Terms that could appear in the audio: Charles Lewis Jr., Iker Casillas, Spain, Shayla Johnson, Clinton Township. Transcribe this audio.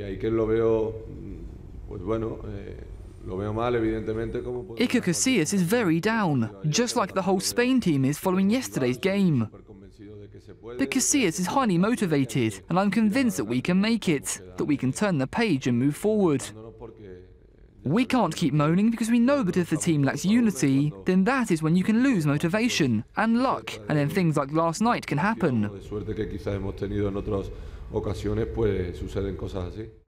Y ahí que lo veo, pues bueno, lo veo mal, evidentemente. Como Iker Casillas is very down, just like the whole Spain team is following yesterday's game. But Casillas is highly motivated, and I'm convinced that we can make it, that we can turn the page and move forward. We can't keep moaning because we know that if the team lacks unity, then that is when you can lose motivation and luck, and then things like last night can happen.